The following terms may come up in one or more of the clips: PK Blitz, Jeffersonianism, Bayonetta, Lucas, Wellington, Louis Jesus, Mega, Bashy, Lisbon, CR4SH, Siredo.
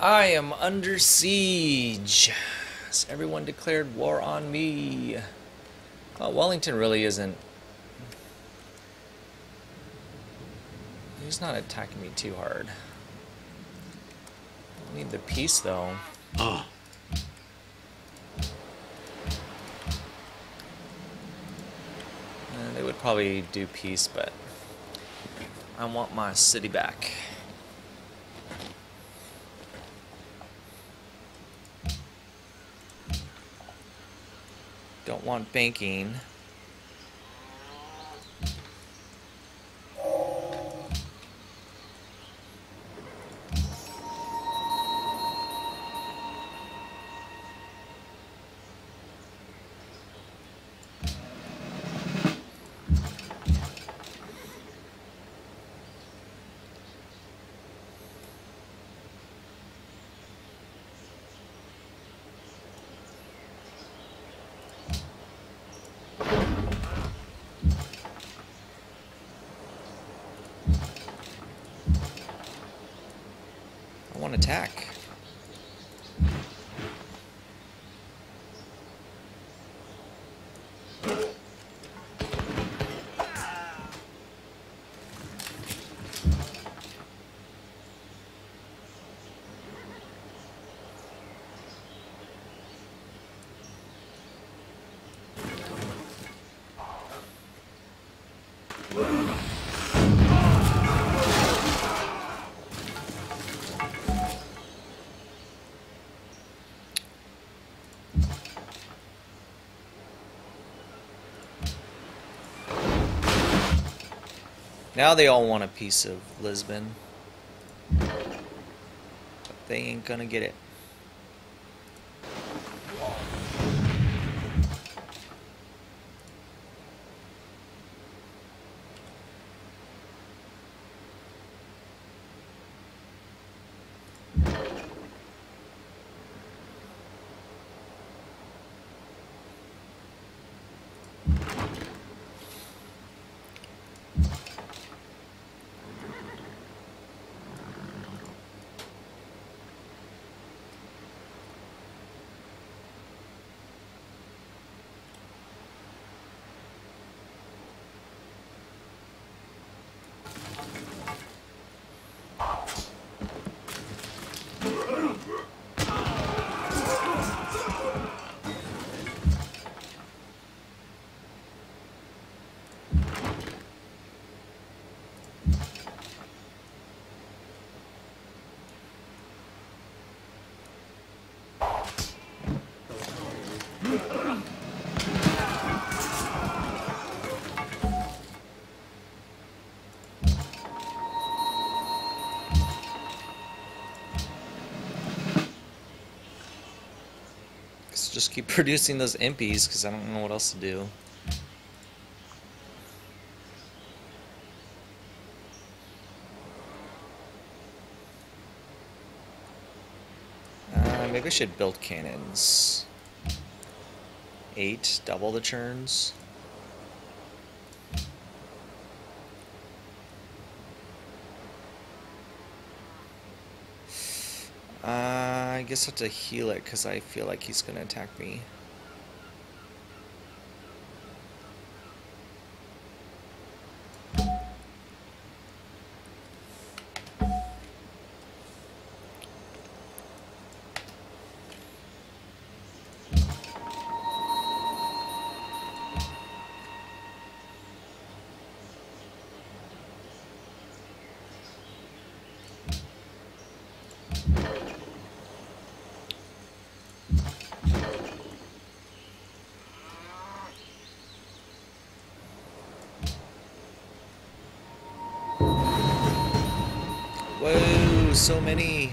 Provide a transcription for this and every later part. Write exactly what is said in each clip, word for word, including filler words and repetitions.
I am under siege. Has everyone declared war on me? Well, Wellington really isn't. He's not attacking me too hard. I need the peace, though. Uh. They would probably do peace, but I want my city back. Don't want banking. Attack. Now they all want a piece of Lisbon. But they ain't gonna get it. Just keep producing those impies because I don't know what else to do. Uh, maybe I should build cannons. Eight, double the churns. I guess I have to heal it because I feel like he's gonna attack me. Whoa, so many. I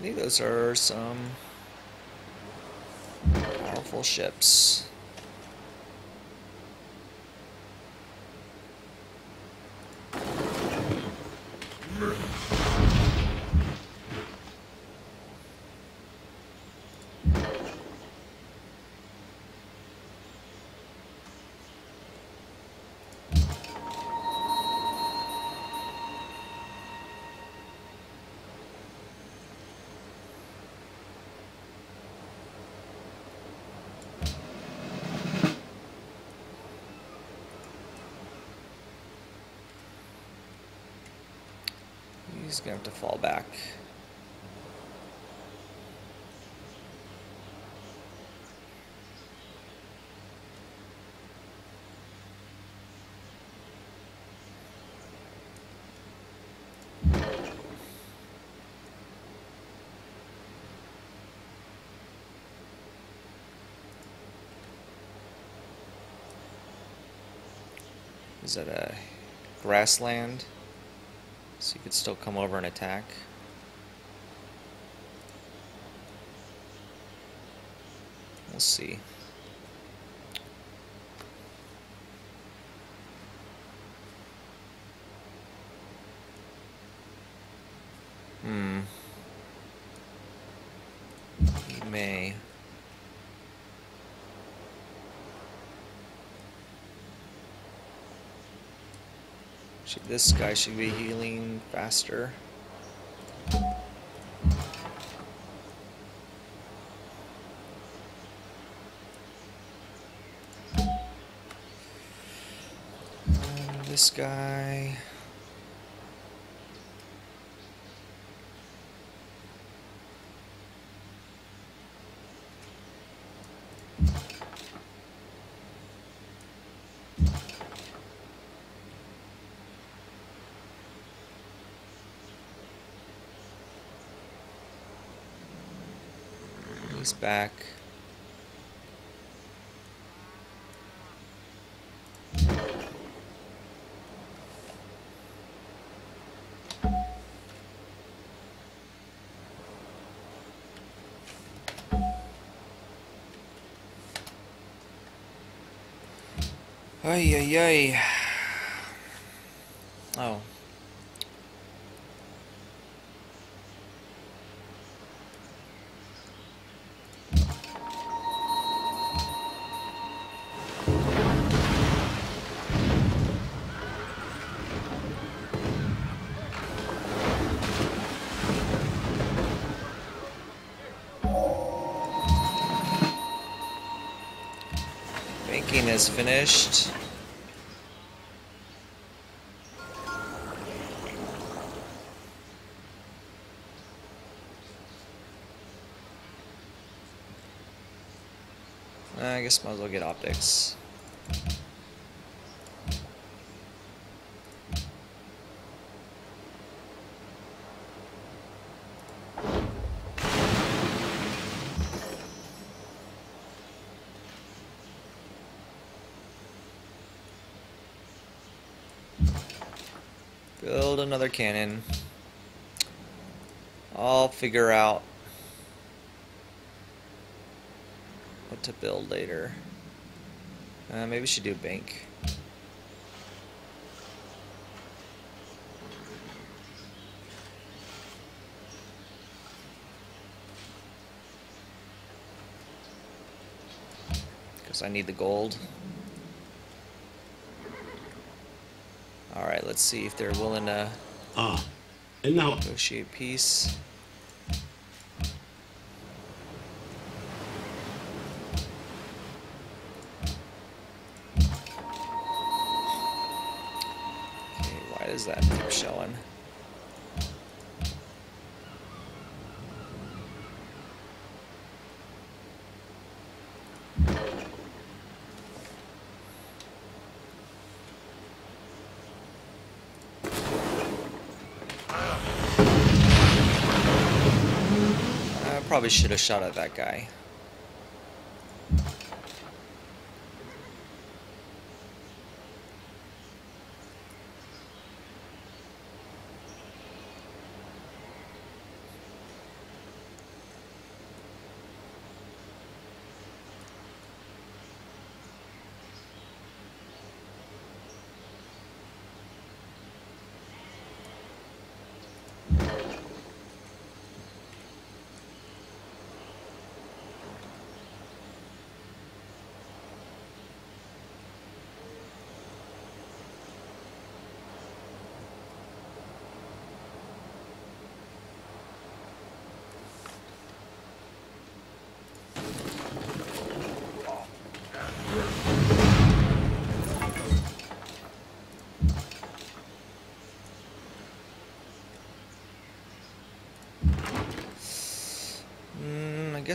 think those are some powerful ships. he's going to have to fall back. Is that a grassland? So you could still come over and attack. We'll see. Hmm. You may. This guy should be healing faster. And this guy. Back. Ay, ay, ay. Oh. Is finished. I guess might as well get optics. Build another cannon. I'll figure out what to build later. Uh, maybe we should do a bank. Because I need the gold. Alright, let's see if they're willing to ah, and now negotiate peace. Okay, why does that keep showing? Probably should have shot at that guy.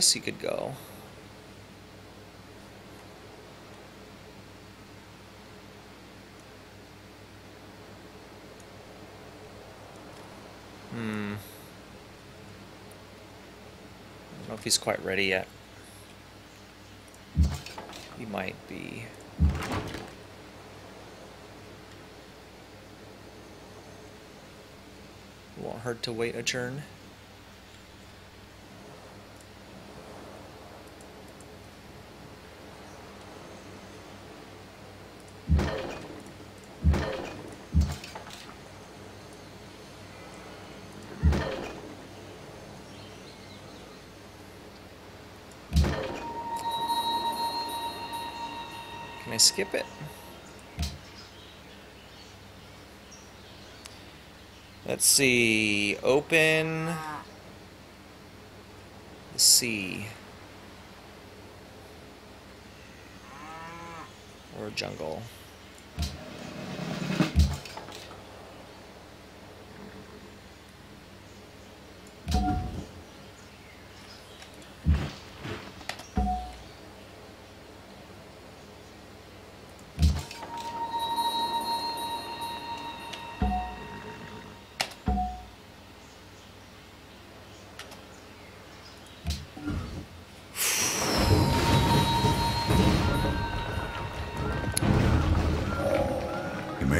guess he could go. Hmm. I don't know if he's quite ready yet. He might be. Won't hurt to wait a turn. Can I skip it? Let's see, open the sea or jungle.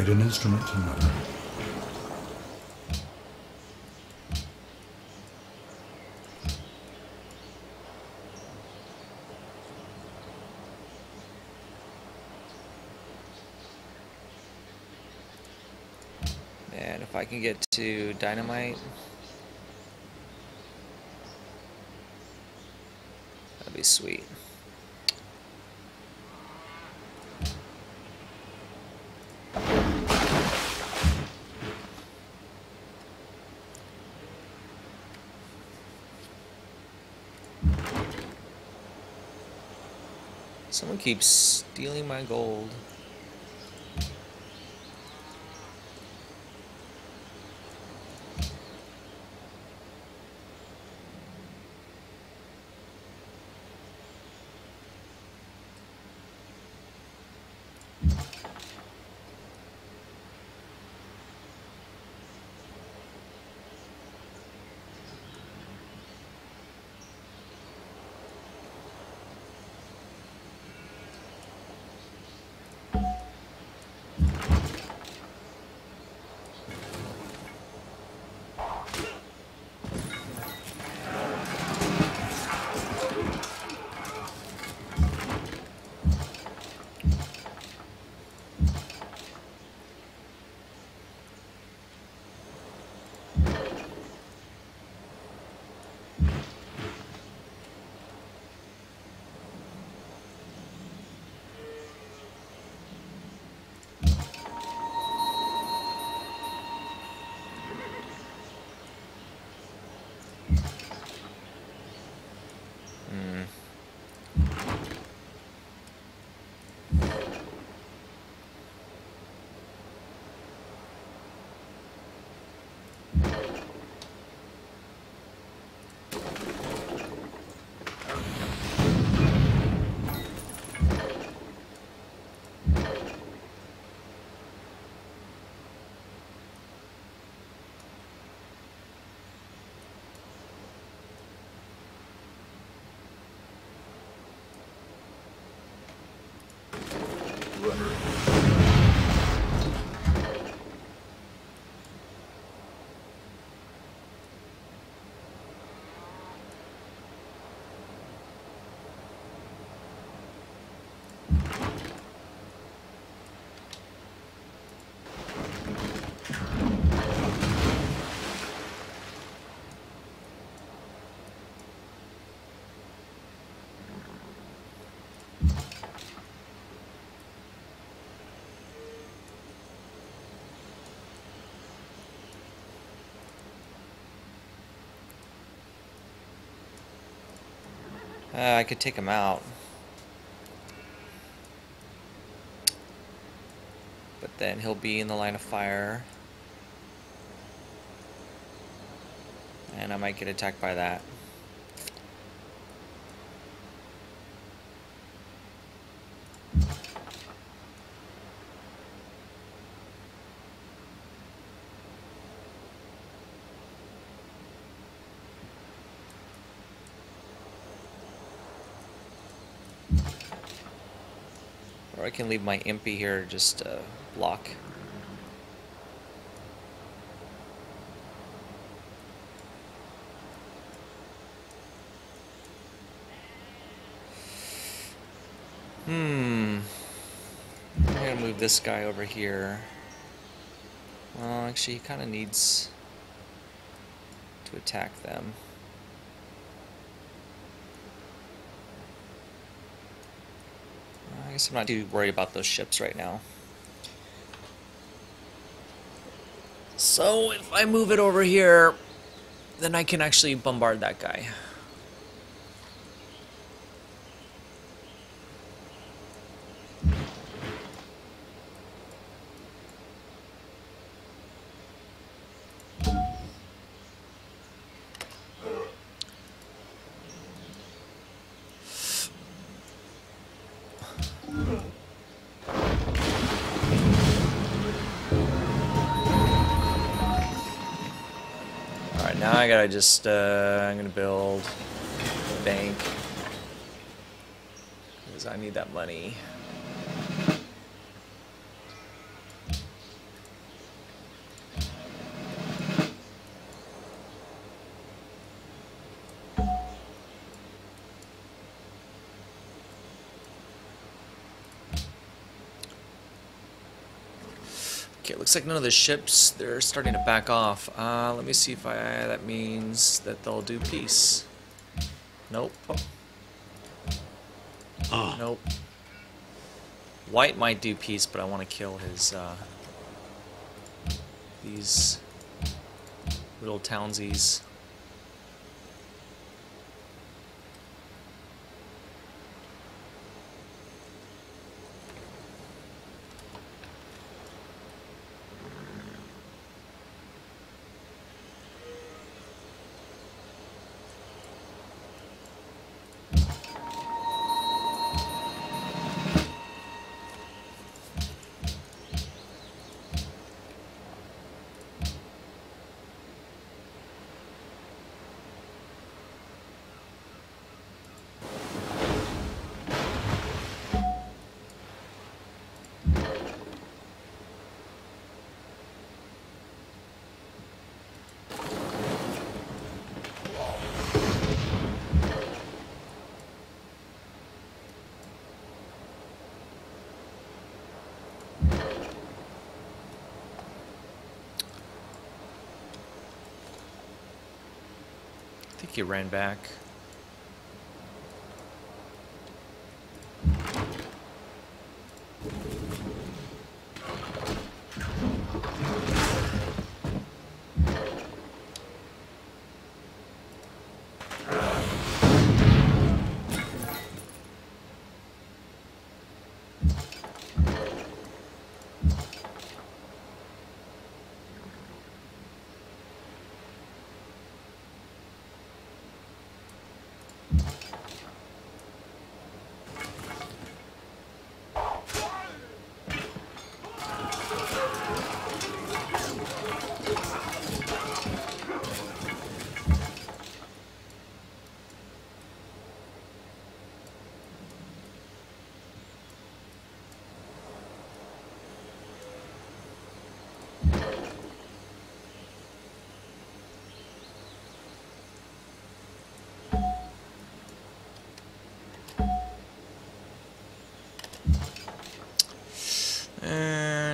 An instrument to another. And if I can get to dynamite, that'd be sweet. Someone keeps stealing my gold. Uh, I could take him out, but then he'll be in the line of fire, and I might get attacked by that. Or I can leave my M P here, just uh, block. Hmm. I'm going to move this guy over here. Well, actually, he kind of needs to attack them. I guess I'm not too worried about those ships right now. So if I move it over here, then I can actually bombard that guy. I gotta just, uh, I'm gonna build a bank, because I need that money. Looks like none of the ships, they're starting to back off. Uh, let me see if I, that means that they'll do peace. Nope. Oh. Nope. White might do peace, but I want to kill his, uh, these little townsies. I think he ran back.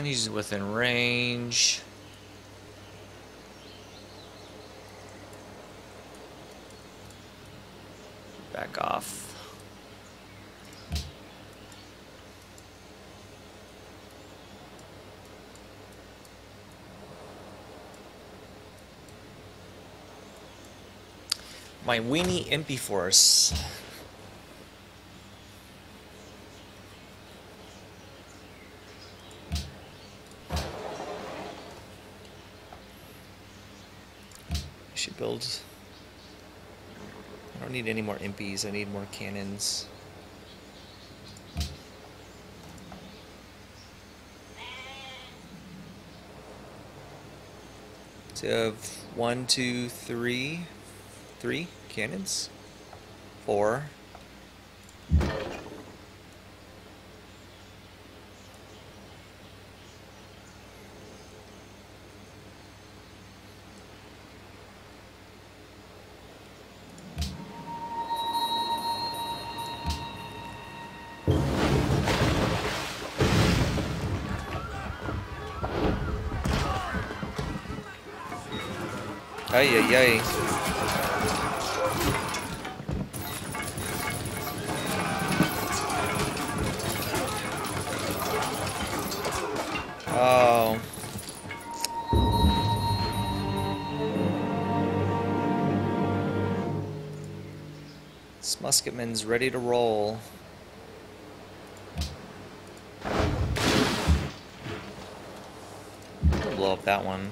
He's within range. Back off. My weenie M P force. Build. I don't need any more M Ps, I need more cannons. So I have one, two, three, three cannons, four, Ay, ay, ay. Oh. This musketman's ready to roll. I'll blow up that one.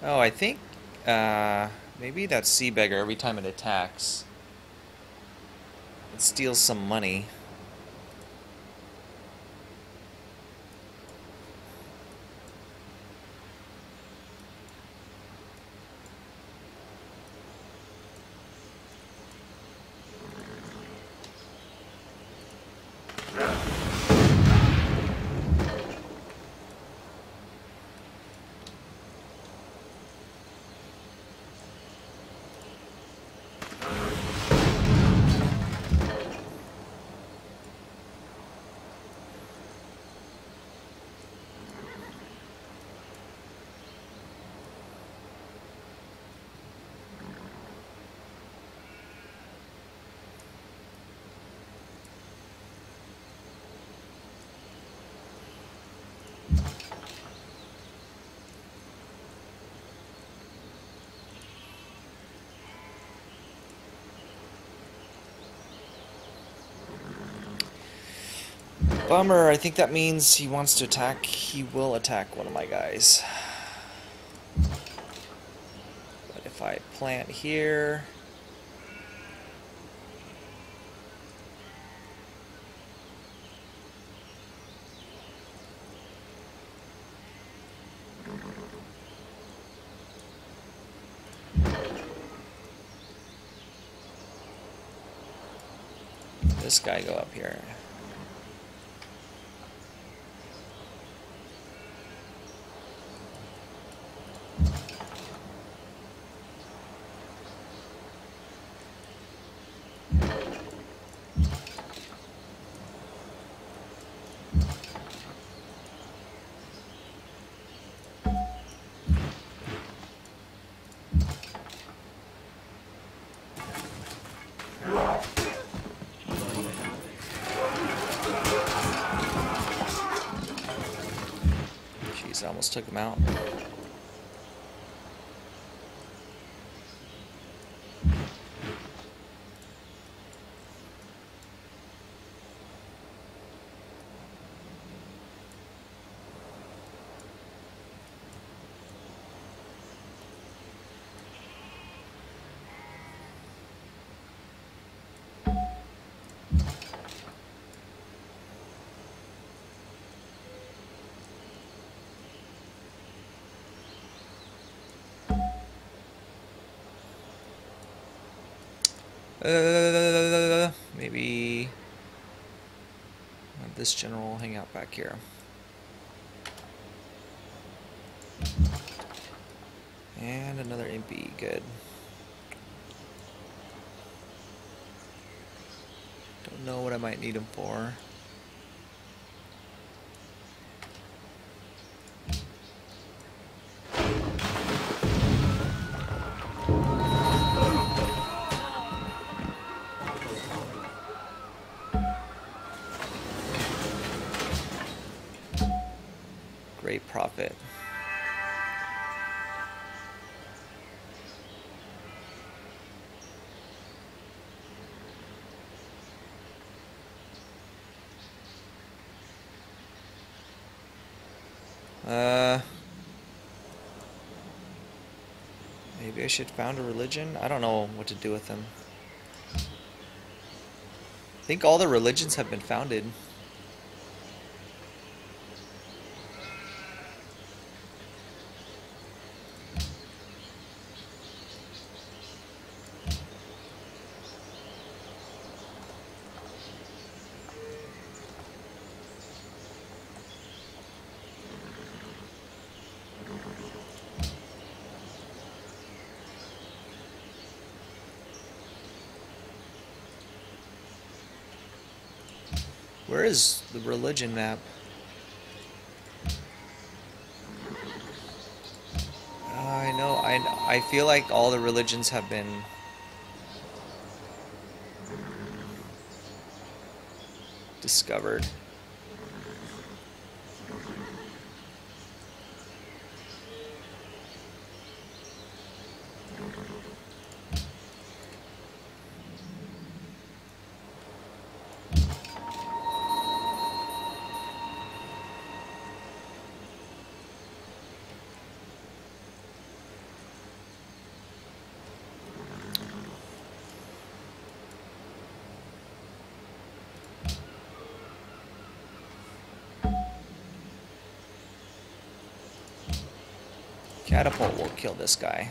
Oh, I think uh, maybe that sea beggar, every time it attacks, it steals some money. Bummer, I think that means he wants to attack, he will attack one of my guys. But if I plant here... This guy go up here. I almost took him out. Uh, maybe this general will hang out back here. And another impy, good. Don't know what I might need him for. Profit. Uh, maybe I should found a religion? I don't know what to do with them. I think all the religions have been founded. Where is the religion map? I know, I, I feel like all the religions have been... discovered. Catapult will kill this guy.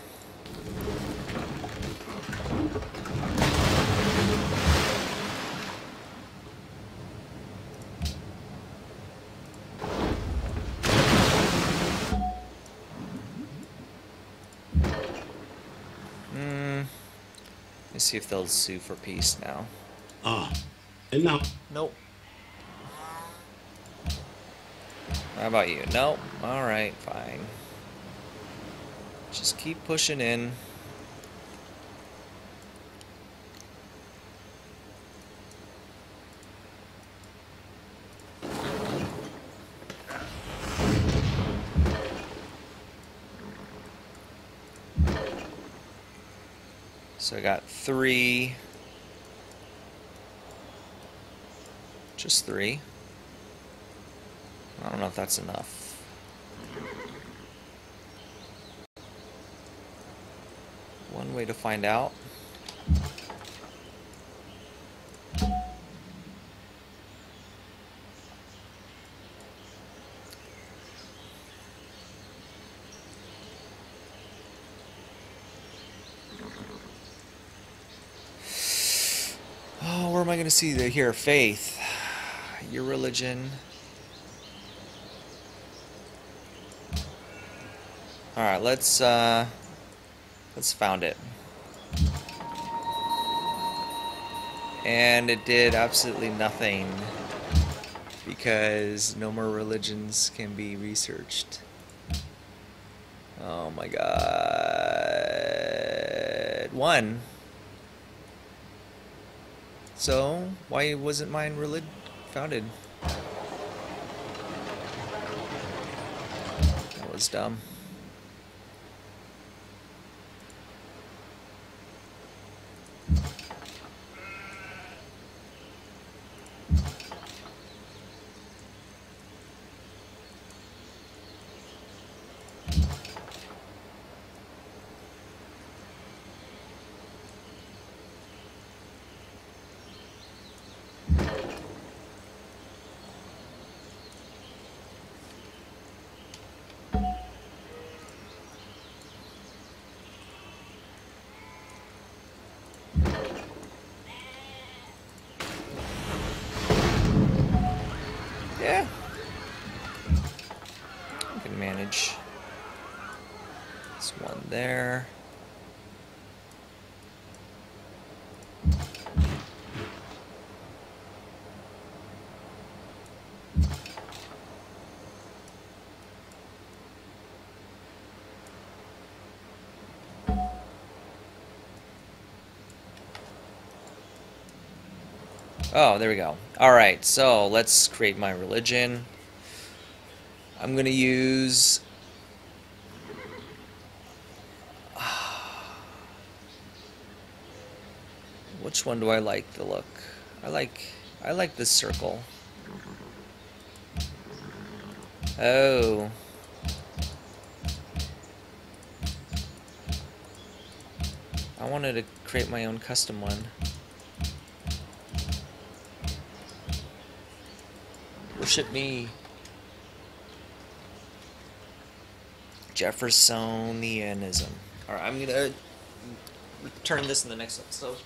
Hmm. Let's see if they'll sue for peace now. Ah, uh, no. Nope. How about you? Nope. All right, fine. Just keep pushing in. So I got three. Just three. I don't know if that's enough. Way to find out. Oh, where am I going to see the here? Faith, your religion. All right, let's uh, let's found it. And it did absolutely nothing because no more religions can be researched. Oh my god. One. So, why wasn't mine relig- founded? That was dumb. Oh, there we go. Alright, so let's create my religion. I'm going to use... Which one do I like the look? I like I like this circle. Oh. I wanted to create my own custom one. Worship me. Jeffersonianism. Alright, I'm gonna return this in the next episode.